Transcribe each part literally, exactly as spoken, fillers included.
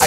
I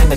learn the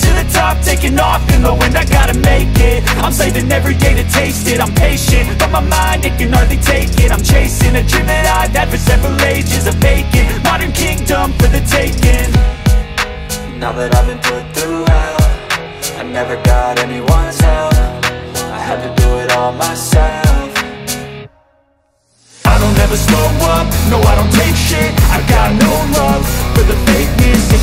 to the top, taking off in the wind. I gotta make it, I'm saving every day to taste it. I'm patient, but my mind, it can hardly take it. I'm chasing a dream that I've had for several ages. A vacant, modern kingdom for the taking. Now that I've been put through hell, I never got anyone's help. I had to do it all myself. I don't ever slow up, no I don't take shit. I've got no love for the fakeness. If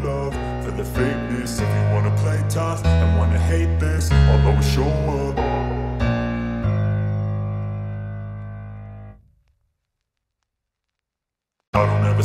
love for the fakeness. If you wanna play tough and wanna hate this, I'll always show up. I don't ever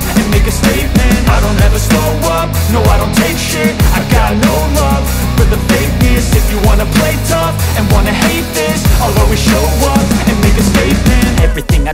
and make a statement. I don't ever slow up, no I don't take shit. I got no love for the fakeness. If you wanna play tough and wanna hate this, I'll always show up and make a statement. Everything I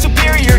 superior.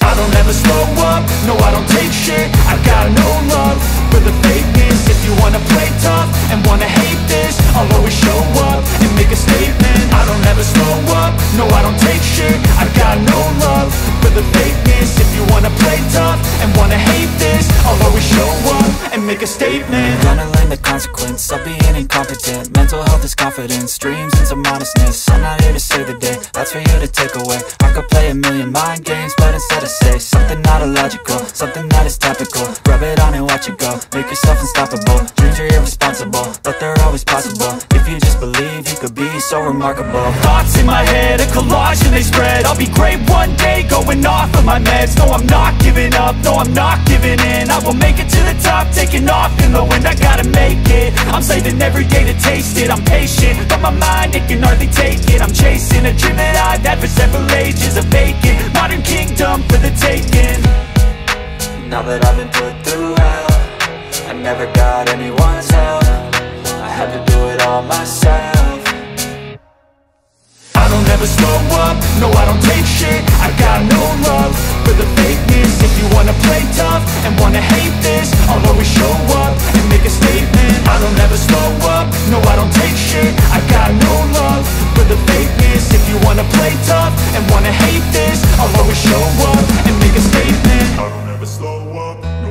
I don't ever slow up, no I don't take shit. I've got no love for the fakeness. If you wanna play tough and wanna hate this, I'll always show up. a statement. I don't ever slow up, no I don't take shit. I've got no love for the fakeness. If you wanna play tough and wanna hate this, I'll always show up and make a statement. I'm gonna learn the consequence of being incompetent. Mental health is confidence, dreams into modestness. I'm not here to save the day, that's for you to take away. I could play a million mind games, but instead I say something not illogical, something that is topical. Rub it on and watch it go, make yourself unstoppable. Dreams are irresponsible, but they're always possible. If you just believe, you could be so remarkable. Thoughts in my head, a collage and they spread. I'll be great one day, going off of my meds. No, I'm not giving up, no, I'm not giving in. I will make it to the top, taking off in the wind. I gotta make it, I'm saving every day to taste it. I'm patient, but my mind, it can hardly take it. I'm chasing a dream that I've had for several ages. A vacant, modern kingdom for the taking. Now that I've been put through hell, I never got anyone's help. I had to do it all myself. I don't ever slow up, no I don't take shit. I've got no love for the fakeness. If you wanna play tough and wanna hate this, I'll always show up and make a statement. I don't ever slow up, no I don't take shit. I've got no love for the fakeness. If you wanna play tough and wanna hate this, I'll always show up and make a statement. I don't ever slow up, no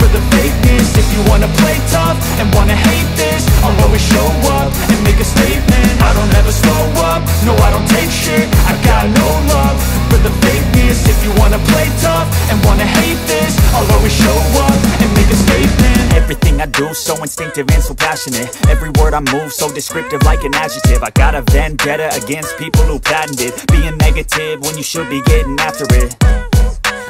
for the fakeness. If you wanna play tough and wanna hate this, I'll always show up and make a statement. I don't ever slow up, no I don't take shit. I got no love for the fakeness. If you wanna play tough and wanna hate this, I'll always show up and make a statement. Everything I do, so instinctive and so passionate. Every word I move, so descriptive like an adjective. I got a vendetta against people who patented being negative when you should be getting after it.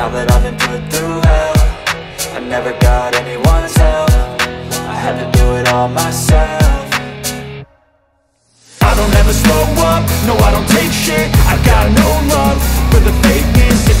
Now that I've been put through hell, I never got anyone's help. I had to do it all myself. I don't ever slow up, no I don't take shit. I've got no love for the fakeness. If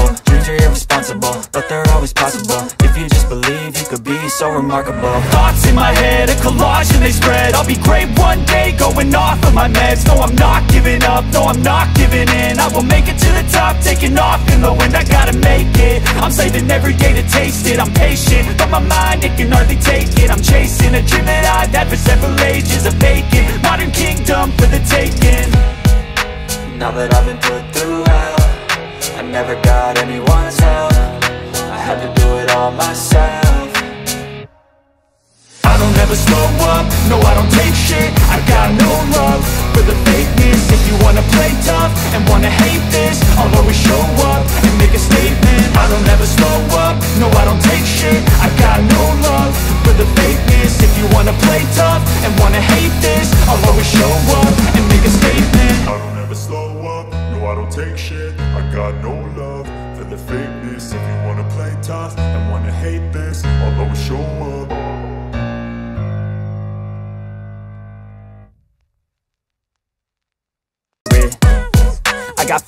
Dreams are irresponsible, but they're always possible. If you just believe, you could be so remarkable. Thoughts in my head, a collage and they spread. I'll be great one day, going off of my meds. No, I'm not giving up, no, I'm not giving in. I will make it to the top, taking off in the wind. I gotta make it, I'm saving every day to taste it. I'm patient, but my mind, it can hardly take it. I'm chasing a dream that I've had for several ages. A vacant, modern kingdom for the taking. Now that I've been put through hell, I never got anyone's help. I had to do it all myself. I don't ever slow up, no I don't take shit. I've got no love for the fakeness. If you wanna play tough and wanna hate this, I'll always show up and make a statement. I don't ever slow up, no I don't take shit. I've got no love for the fakeness. If you wanna play tough and wanna hate this, I'll always show up and make a statement. I don't ever slow up, no I don't take shit. I got no love for the fakeness. If you wanna play tough and wanna hate this, I'll always show up. I got